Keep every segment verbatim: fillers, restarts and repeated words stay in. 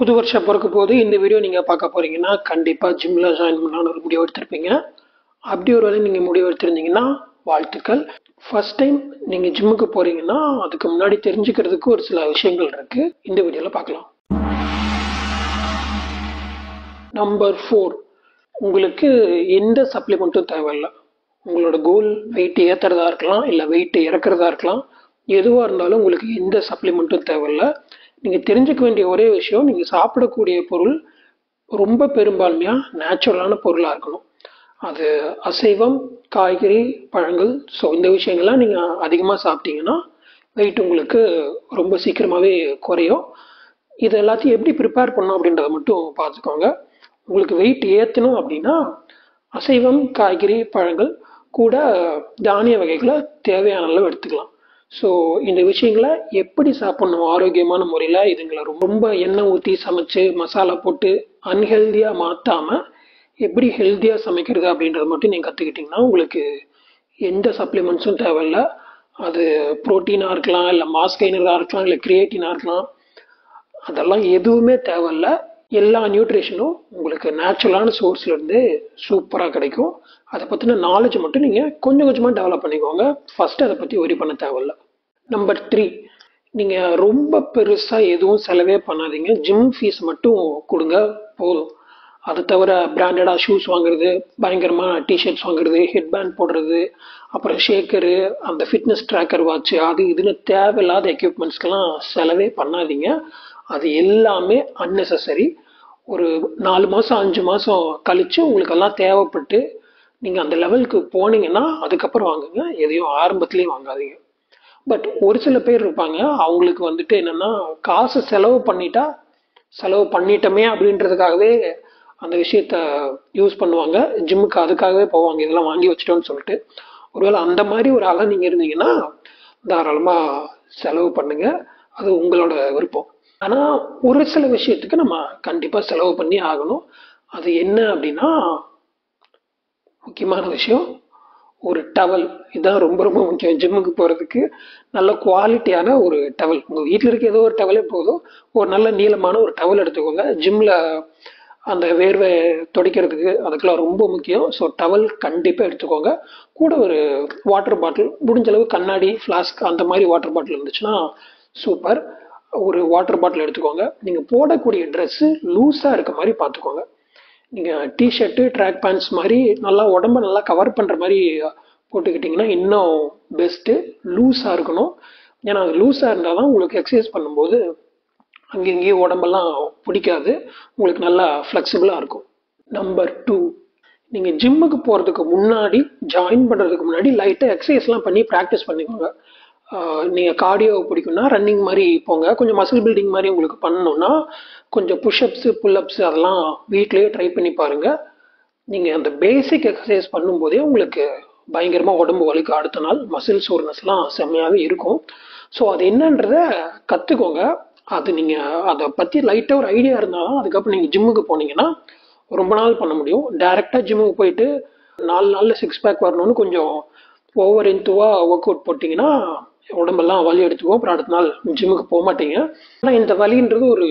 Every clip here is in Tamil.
புது வருஷம் பிறக்க போது இந்த வீடியோ நீங்கள் பார்க்க போகிறீங்கன்னா கண்டிப்பாக ஜிம்மில் ஜாயின் பண்ணலான்னு ஒரு முடிவு எடுத்திருப்பீங்க. அப்படி ஒரு வேலை நீங்கள் முடிவு எடுத்திருந்தீங்கன்னா வாழ்த்துக்கள். ஃபர்ஸ்ட் டைம் நீங்கள் ஜிம்முக்கு போகிறீங்கன்னா அதுக்கு முன்னாடி தெரிஞ்சுக்கிறதுக்கு ஒரு சில விஷயங்கள் இருக்குது, இந்த வீடியோவில் பார்க்கலாம். நம்பர் ஃபோர், உங்களுக்கு எந்த சப்ளிமெண்ட்டும் தேவையில்லை. உங்களோட கோல் வெயிட் ஏற்றுறதா இருக்கலாம், இல்லை வெயிட் இறக்குறதா இருக்கலாம், எதுவாக இருந்தாலும் உங்களுக்கு எந்த சப்ளிமெண்ட்டும் தேவையில்லை. நீங்கள் தெரிஞ்சுக்க வேண்டிய ஒரே விஷயம், நீங்கள் சாப்பிடக்கூடிய பொருள் ரொம்ப பெரும்பான்மையாக நேச்சுரலான பொருளாக இருக்கணும். அது அசைவம், காய்கறி, பழங்கள், ஸோ இந்த விஷயங்கள்லாம் நீங்கள் அதிகமாக சாப்பிட்டீங்கன்னா வெயிட் உங்களுக்கு ரொம்ப சீக்கிரமாகவே குறையும். இது எல்லாத்தையும் எப்படி ப்ரிப்பேர் பண்ணணும் அப்படின்றத மட்டும் பார்த்துக்கோங்க. உங்களுக்கு வெயிட் ஏற்றணும் அப்படின்னா அசைவம், காய்கறி, பழங்கள் கூட தானிய வகைகளை தேவையான அளவு எடுத்துக்கலாம். ஸோ இந்த விஷயங்களை எப்படி சாப்பிட்ணும் ஆரோக்கியமான முறையில், இதுங்களை ரொம்ப எண்ணெய் ஊற்றி சமைச்சு மசாலா போட்டு அன்ஹெல்தியாக மாற்றாமல் எப்படி ஹெல்த்தியாக சமைக்கிறது அப்படின்றத மட்டும் நீங்கள் கற்றுக்கிட்டிங்கன்னா உங்களுக்கு எந்த சப்ளிமெண்ட்ஸும் தேவையில்லை. அது ப்ரோட்டீனாக இருக்கலாம், இல்லை மாஸ்கைனராக இருக்கலாம், இல்லை கிரியேட்டினாக இருக்கலாம், அதெல்லாம் எதுவுமே தேவையில்லை. எல்லா நியூட்ரிஷனும் உங்களுக்கு நேச்சுரலான சோர்ஸ்லேருந்து சூப்பராக கிடைக்கும். அதை பற்றின நாலேஜ் மட்டும் நீங்கள் கொஞ்சம் கொஞ்சமாக டெவலப் பண்ணிக்கோங்க. ஃபஸ்ட்டு அதை பற்றி ஒரி பண்ண தேவையில்லை. நம்பர் த்ரீ, நீங்கள் ரொம்ப பெருசாக எதுவும் செலவே பண்ணாதீங்க. ஜிம் ஃபீஸ் மட்டும் கொடுங்க போதும். அதை தவிர பிராண்டடாக ஷூஸ் வாங்குறது, பயங்கரமாக டிஷர்ட்ஸ் வாங்குறது, ஹெட்பேண்ட் போடுறது, அப்புறம் ஷேக்கரு, அந்த ஃபிட்னஸ் ட்ராக்கர் வாட்ச், அது இதுன்னு தேவையில்லாத எக்யூப்மெண்ட்ஸ்க்கெலாம் செலவே பண்ணாதீங்க. அது எல்லாமே அன்னெசரி. ஒரு நாலு மாதம் அஞ்சு மாதம் கழித்து உங்களுக்கு எல்லாம் தேவைப்பட்டு நீங்கள் அந்த லெவலுக்கு போனீங்கன்னா அதுக்கப்புறம் வாங்குங்க. எதையும் ஆரம்பத்துலேயும் வாங்காதீங்க. பட் ஒரு சில பேர் இருப்பாங்க, அவங்களுக்கு வந்துட்டு என்னென்னா காசு செலவு பண்ணிட்டா செலவு பண்ணிட்டோமே அப்படின்றதுக்காகவே அந்த விஷயத்த யூஸ் பண்ணுவாங்க. ஜிம்முக்கு அதுக்காகவே போவாங்க, இதெல்லாம் வாங்கி வச்சுட்டோன்னு சொல்லிட்டு. ஒருவேளை அந்த மாதிரி ஒரு ஆளாக நீங்கள் இருந்தீங்கன்னா தாராளமாக செலவு பண்ணுங்கள், அது உங்களோட விருப்பம். ஆனால் ஒரு சில விஷயத்துக்கு நம்ம கண்டிப்பாக செலவு பண்ணி ஆகணும். அது என்ன அப்படின்னா, முக்கியமான விஷயம் ஒரு டவல். இதுதான் ரொம்ப ரொம்ப முக்கியம். ஜிம்முக்கு போகிறதுக்கு நல்ல குவாலிட்டியான ஒரு டவல். உங்கள் வீட்டில் இருக்க ஏதோ ஒரு டவலே போதும். ஒரு நல்ல நீளமான ஒரு டவல் எடுத்துக்கோங்க. ஜிம்மில் அந்த வேர்வை துடைக்கிறதுக்கு அதுக்கெல்லாம் ரொம்ப முக்கியம். ஸோ டவல் கண்டிப்பாக எடுத்துக்கோங்க. கூட ஒரு வாட்டர் பாட்டில், முடிஞ்சளவு கண்ணாடி ஃப்ளாஸ்க் அந்த மாதிரி வாட்டர் பாட்டில் இருந்துச்சுன்னா சூப்பர். ஒரு வாட்டர் பாட்டில் எடுத்துக்கோங்க. நீங்கள் போடக்கூடிய ட்ரெஸ்ஸு லூஸாக இருக்க மாதிரி பார்த்துக்கோங்க. நீங்கள் டிஷர்ட்டு, ட்ராக் பேண்ட்ஸ் மாதிரி நல்லா உடம்ப நல்லா கவர் பண்ணுற மாதிரி போட்டுக்கிட்டிங்கன்னா இன்னும் பெஸ்ட்டு. லூஸாக இருக்கணும். ஏன்னா அது லூஸாக இருந்தால் தான் உங்களுக்கு எக்ஸசைஸ் பண்ணும்போது அங்கேயும் உடம்பெல்லாம் பிடிக்காது, உங்களுக்கு நல்லா ஃப்ளெக்சிபிளாக இருக்கும். நம்பர் டூ, நீங்கள் ஜிம்முக்கு போகிறதுக்கு முன்னாடி, ஜாயின் பண்ணுறதுக்கு முன்னாடி லைட்டாக எக்ஸசைஸ்லாம் பண்ணி ப்ராக்டிஸ் பண்ணிக்கோங்க. நீங்கள் கார்டியோ பிடிக்குன்னா ரன்னிங் மாதிரி போங்க. கொஞ்சம் மசில் பில்டிங் மாதிரி உங்களுக்கு பண்ணணுன்னா கொஞ்சம் புஷ்அப்ஸு, புல்அப்ஸு அதெல்லாம் வீட்லேயே ட்ரை பண்ணி பாருங்கள். நீங்கள் அந்த பேசிக் எக்ஸசைஸ் பண்ணும்போதே உங்களுக்கு பயங்கரமாக உடம்பு வலிக்கு அடுத்த நாள் மசில் சோர்னஸ்லாம் செம்மையாகவே இருக்கும். ஸோ அது என்னன்றத கற்றுக்கோங்க. அது நீங்கள் அதை பற்றி லைட்டாக ஒரு ஐடியா இருந்தாலும் அதுக்கப்புறம் நீங்கள் ஜிம்முக்கு போனீங்கன்னா ரொம்ப நாள் பண்ண முடியும். டைரெக்டாக ஜிம்முக்கு போயிட்டு நாலு நாளில் சிக்ஸ் பேக் வரணும்னு கொஞ்சம் ஓவர் இன்த்துவாக ஒர்க் அவுட் போட்டிங்கன்னா உடம்பெல்லாம் வலி எடுத்துக்கோ, அப்புறம் அடுத்த நாள் ஜிம்முக்கு போக மாட்டீங்க. ஆனால் இந்த வலின்றது ஒரு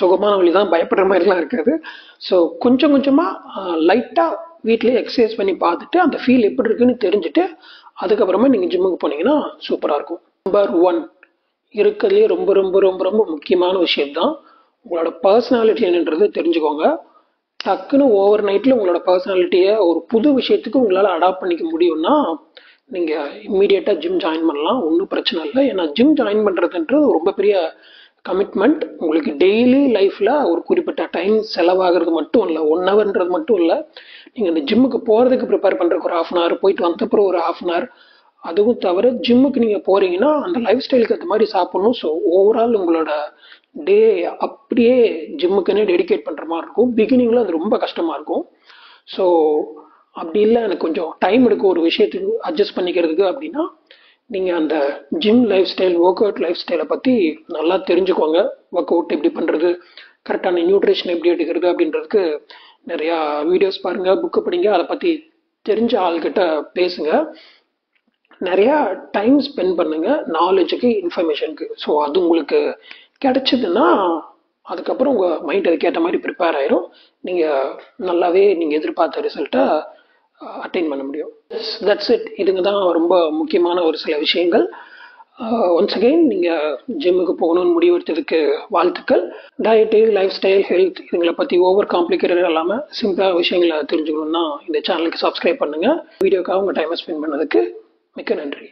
சுகமான வலி தான், பயப்படுற மாதிரிலாம் இருக்காது. ஸோ கொஞ்சம் கொஞ்சமாக லைட்டாக வீட்டிலே எக்ஸசைஸ் பண்ணி பார்த்துட்டு அந்த ஃபீல் எப்படி இருக்குன்னு தெரிஞ்சுட்டு அதுக்கப்புறமா நீங்கள் ஜிம்முக்கு போனீங்கன்னா சூப்பராக இருக்கும். நம்பர் ஒன், இருக்கிறதுலே ரொம்ப ரொம்ப ரொம்ப ரொம்ப முக்கியமான விஷயம்தான் உங்களோட பர்சனாலிட்டி என்னன்றது தெரிஞ்சுக்கோங்க. டக்குன்னு ஓவர் நைட்டில் உங்களோட பர்சனாலிட்டியை ஒரு புது விஷயத்துக்கு உங்களால் அடாப்ட் பண்ணிக்க முடியும்னா நீங்கள் இம்மீடியட்டாக ஜிம் ஜாயின் பண்ணலாம், ஒன்றும் பிரச்சனை இல்லை. ஏன்னா ஜிம் ஜாயின் பண்ணுறதுன்றது ரொம்ப பெரிய கமிட்மெண்ட். உங்களுக்கு டெய்லி லைஃப்பில் ஒரு குறிப்பிட்ட டைம் செலவாகிறது மட்டும் இல்லை, ஒன் ஹவர்ன்றது மட்டும் இல்லை. நீங்கள் இந்த ஜிம்முக்கு போகிறதுக்கு ப்ரிப்பேர் பண்ணுறதுக்கு ஒரு ஆஃப் அன் ஹவர், போயிட்டு வந்தப்பறம் ஒரு ஆஃப் அன் ஹவர், அதுவும் தவிர ஜிம்முக்கு நீங்கள் போகிறீங்கன்னா அந்த லைஃப் ஸ்டைலுக்கு அது மாதிரி சாப்பிட்ணும். ஸோ ஓவரால் உங்களோட டே அப்படியே ஜிம்முக்குன்னே டெடிகேட் பண்ணுற மாதிரி இருக்கும். பிகினிங்கில் அது ரொம்ப கஷ்டமாக இருக்கும். ஸோ அப்படி இல்லை, எனக்கு கொஞ்சம் டைம் எடுக்கும் ஒரு விஷயத்துக்கு அட்ஜஸ்ட் பண்ணிக்கிறதுக்கு அப்படின்னா நீங்கள் அந்த gym life style, work out life ஸ்டைலை பற்றி நல்லா தெரிஞ்சுக்கோங்க. ஒர்க் அவுட் எப்படி பண்ணுறது, கரெக்டான நியூட்ரிஷன் எப்படி எடுக்கிறது அப்படின்றதுக்கு நிறையா வீடியோஸ் பாருங்கள், புக்கு படிங்க, அதை பற்றி தெரிஞ்ச ஆள்கிட்ட பேசுங்க, நிறையா டைம் ஸ்பெண்ட் பண்ணுங்கள் நாலேஜுக்கு, இன்ஃபர்மேஷனுக்கு. ஸோ அது உங்களுக்கு கிடைச்சதுன்னா அதுக்கப்புறம் உங்கள் மைண்ட் அதுக்கேற்ற மாதிரி ப்ரிப்பேர் ஆயிரும். நீங்கள் நல்லாவே நீங்கள் எதிர்பார்த்த ரிசல்ட்டை அட்டைன் பண்ண முடியும். That's it. இதுங்க தான் ரொம்ப முக்கியமான ஒரு சில விஷயங்கள். ஒன்ஸ் அகெயின் நீங்கள் ஜிம்முக்கு போகணும்னு முடிவெடுத்ததுக்கு வாழ்த்துக்கள். டயட்டு, லைஃப் ஸ்டைல், ஹெல்த் இதுங்களை பற்றி ஓவர் காம்ப்ளிகேட்டடாக இல்லாமல் சிம்பிளாக விஷயங்களை தெரிஞ்சுக்கணுன்னா இந்த சேனலுக்கு சப்ஸ்கிரைப் பண்ணுங்கள். வீடியோக்காக உங்கள் டைமை ஸ்பெண்ட் பண்ணதுக்கு மிக்க நன்றி.